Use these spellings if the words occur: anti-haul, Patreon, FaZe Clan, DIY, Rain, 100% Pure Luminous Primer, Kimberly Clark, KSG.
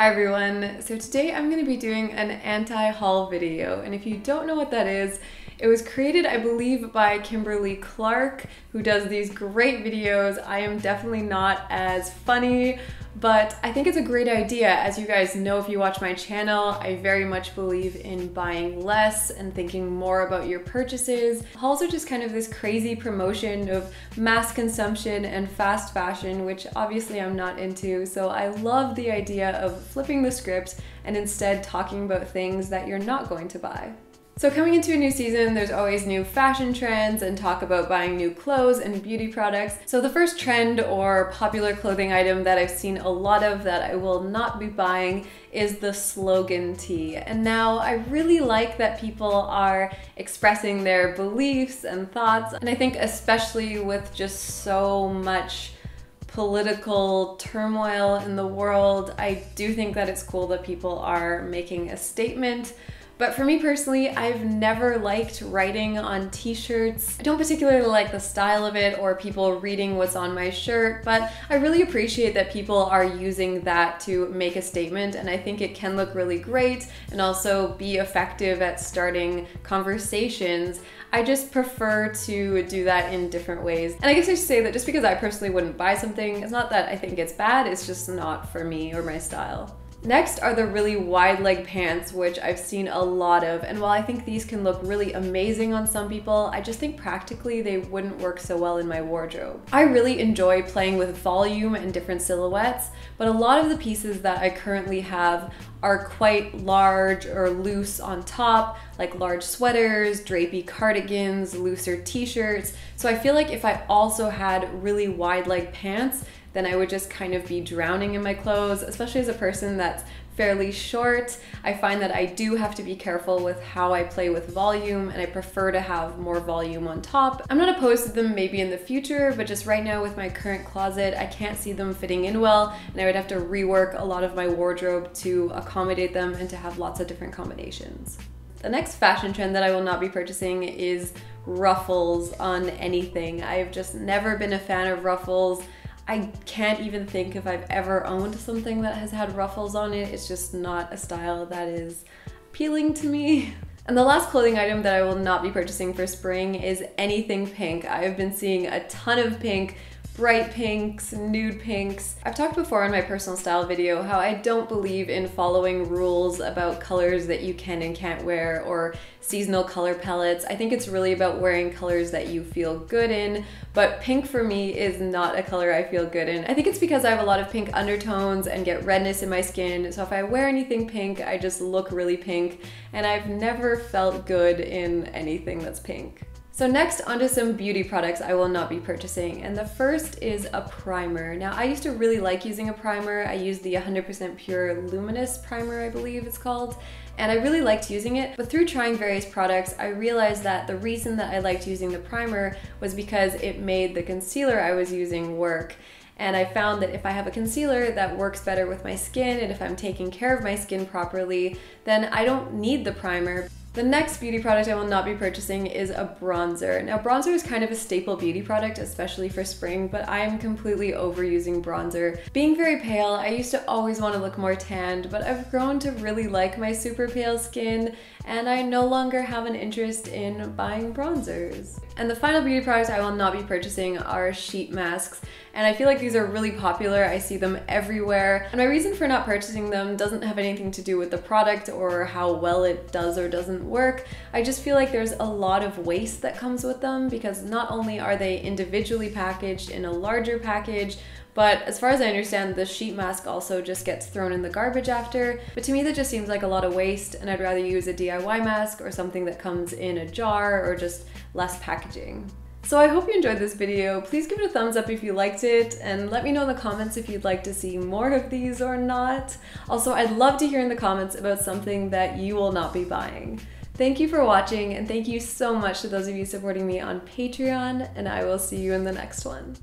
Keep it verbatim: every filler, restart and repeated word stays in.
Hi everyone, so today I'm going to be doing an anti-haul video, and if you don't know what that is, it was created I believe by Kimberly Clark, who does these great videos. I am definitely not as funny, but I think it's a great idea. As you guys know if you watch my channel, I very much believe in buying less and thinking more about your purchases. Hauls are just kind of this crazy promotion of mass consumption and fast fashion, which obviously I'm not into, so I love the idea of flipping the script and instead talking about things that you're not going to buy. So coming into a new season, there's always new fashion trends and talk about buying new clothes and beauty products. So the first trend or popular clothing item that I've seen a lot of that I will not be buying is the slogan tee. And now I really like that people are expressing their beliefs and thoughts. And I think especially with just so much political turmoil in the world, I do think that it's cool that people are making a statement. But for me personally, I've never liked writing on t-shirts. I don't particularly like the style of it or people reading what's on my shirt, but I really appreciate that people are using that to make a statement, and I think it can look really great and also be effective at starting conversations. I just prefer to do that in different ways. And I guess I should say that just because I personally wouldn't buy something, it's not that I think it's bad, it's just not for me or my style. Next are the really wide leg pants, which I've seen a lot of, and while I think these can look really amazing on some people, I just think practically they wouldn't work so well in my wardrobe. I really enjoy playing with volume and different silhouettes, but a lot of the pieces that I currently have are quite large or loose on top, like large sweaters, drapey cardigans, looser t-shirts, so I feel like if I also had really wide leg pants, then I would just kind of be drowning in my clothes, especially as a person that's fairly short. I find that I do have to be careful with how I play with volume, and I prefer to have more volume on top. I'm not opposed to them maybe in the future, but just right now with my current closet, I can't see them fitting in well, and I would have to rework a lot of my wardrobe to accommodate them and to have lots of different combinations. The next fashion trend that I will not be purchasing is ruffles on anything. I've just never been a fan of ruffles. I can't even think if I've ever owned something that has had ruffles on it. It's just not a style that is appealing to me. And the last clothing item that I will not be purchasing for spring is anything pink. I've been seeing a ton of pink, bright pinks, nude pinks. I've talked before in my personal style video how I don't believe in following rules about colors that you can and can't wear or seasonal color palettes. I think it's really about wearing colors that you feel good in, but pink for me is not a color I feel good in. I think it's because I have a lot of pink undertones and get redness in my skin, so if I wear anything pink, I just look really pink, and I've never felt good in anything that's pink. So next, onto some beauty products I will not be purchasing, and the first is a primer. Now I used to really like using a primer. I used the one hundred percent Pure Luminous Primer, I believe it's called, and I really liked using it, but through trying various products, I realized that the reason that I liked using the primer was because it made the concealer I was using work. And I found that if I have a concealer that works better with my skin, and if I'm taking care of my skin properly, then I don't need the primer. The next beauty product I will not be purchasing is a bronzer. Now bronzer is kind of a staple beauty product, especially for spring, but I am completely overusing bronzer. Being very pale, I used to always want to look more tanned, but I've grown to really like my super pale skin, and I no longer have an interest in buying bronzers. And the final beauty products I will not be purchasing are sheet masks, and I feel like these are really popular. I see them everywhere, and my reason for not purchasing them doesn't have anything to do with the product or how well it does or doesn't work. I just feel like there's a lot of waste that comes with them, because not only are they individually packaged in a larger package, but as far as I understand, the sheet mask also just gets thrown in the garbage after. But to me that just seems like a lot of waste, and I'd rather use a D I Y mask or something that comes in a jar or just less packaging. So I hope you enjoyed this video. Please give it a thumbs up if you liked it, and let me know in the comments if you'd like to see more of these or not. Also, I'd love to hear in the comments about something that you will not be buying. Thank you for watching, and thank you so much to those of you supporting me on Patreon, and I will see you in the next one.